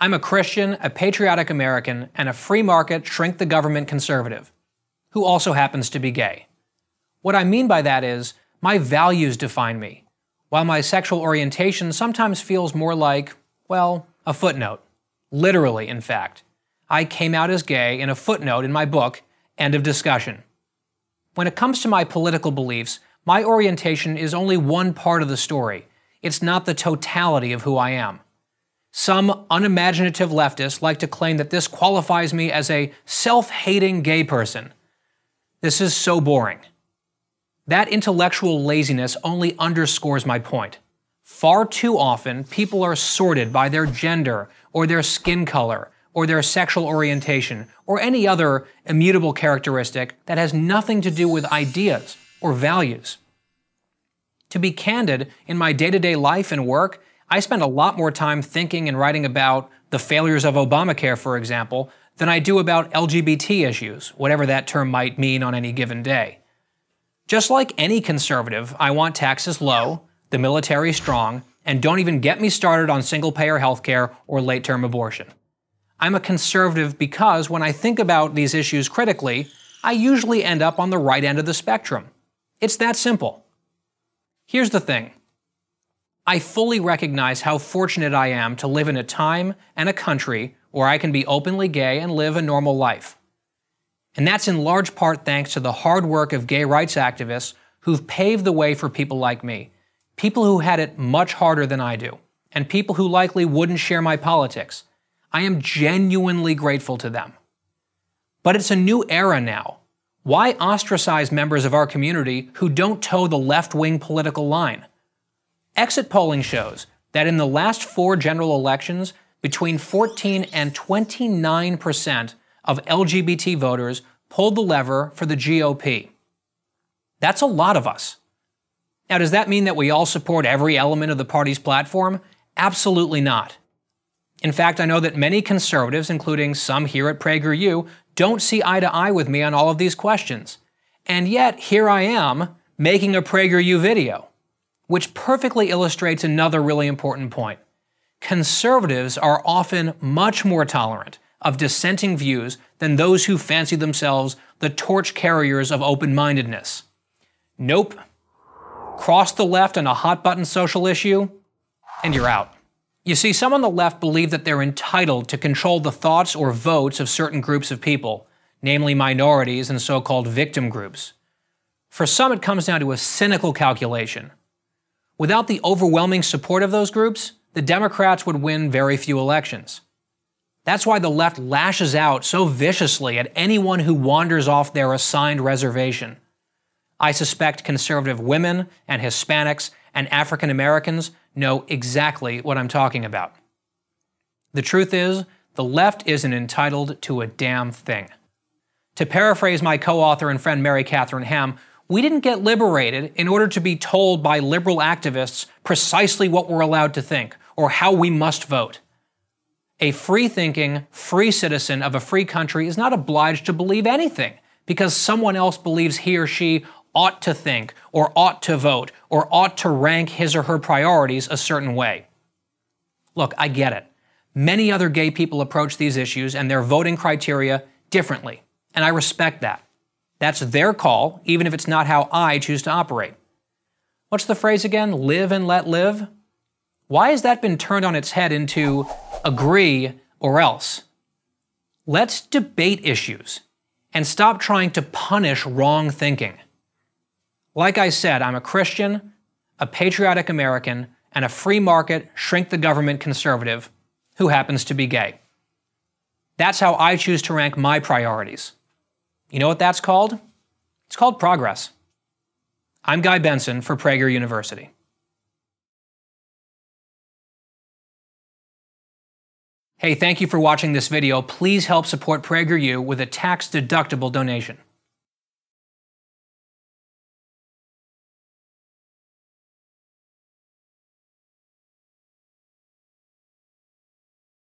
I'm a Christian, a patriotic American, and a free market, shrink the government conservative, who also happens to be gay. What I mean by that is, my values define me, while my sexual orientation sometimes feels more like, well, a footnote. Literally, in fact. I came out as gay in a footnote in my book, End of Discussion. When it comes to my political beliefs, my orientation is only one part of the story. It's not the totality of who I am. Some unimaginative leftists like to claim that this qualifies me as a self-hating gay person. This is so boring. That intellectual laziness only underscores my point. Far too often, people are sorted by their gender, or their skin color, or their sexual orientation, or any other immutable characteristic that has nothing to do with ideas or values. To be candid, in my day-to-day life and work, I spend a lot more time thinking and writing about the failures of Obamacare, for example, than I do about LGBT issues, whatever that term might mean on any given day. Just like any conservative, I want taxes low, the military strong, and don't even get me started on single-payer healthcare or late-term abortion. I'm a conservative because when I think about these issues critically, I usually end up on the right end of the spectrum. It's that simple. Here's the thing. I fully recognize how fortunate I am to live in a time and a country where I can be openly gay and live a normal life. And that's in large part thanks to the hard work of gay rights activists who've paved the way for people like me, people who had it much harder than I do, and people who likely wouldn't share my politics. I am genuinely grateful to them. But it's a new era now. Why ostracize members of our community who don't toe the left-wing political line? Exit polling shows that in the last 4 general elections, between 14 and 29% of LGBT voters pulled the lever for the GOP. That's a lot of us. Now, does that mean that we all support every element of the party's platform? Absolutely not. In fact, I know that many conservatives, including some here at Prager U, don't see eye to eye with me on all of these questions. And yet, here I am, making a Prager U video, which perfectly illustrates another really important point. Conservatives are often much more tolerant of dissenting views than those who fancy themselves the torch carriers of open-mindedness. Nope. Cross the left on a hot-button social issue, and you're out. You see, some on the left believe that they're entitled to control the thoughts or votes of certain groups of people, namely minorities and so-called victim groups. For some, it comes down to a cynical calculation. Without the overwhelming support of those groups, the Democrats would win very few elections. That's why the left lashes out so viciously at anyone who wanders off their assigned reservation. I suspect conservative women and Hispanics and African Americans know exactly what I'm talking about. The truth is, the left isn't entitled to a damn thing. To paraphrase my co-author and friend Mary Catherine Hamm, we didn't get liberated in order to be told by liberal activists precisely what we're allowed to think or how we must vote. A free-thinking, free citizen of a free country is not obliged to believe anything because someone else believes he or she ought to think, or ought to vote, or ought to rank his or her priorities a certain way. Look, I get it. Many other gay people approach these issues and their voting criteria differently, and I respect that. That's their call, even if it's not how I choose to operate. What's the phrase again? Live and let live? Why has that been turned on its head into agree or else? Let's debate issues and stop trying to punish wrong thinking. Like I said, I'm a Christian, a patriotic American, and a free market, shrink the government conservative who happens to be gay. That's how I choose to rank my priorities. You know what that's called? It's called progress. I'm Guy Benson for Prager University. Hey, thank you for watching this video. Please help support PragerU with a tax-deductible donation.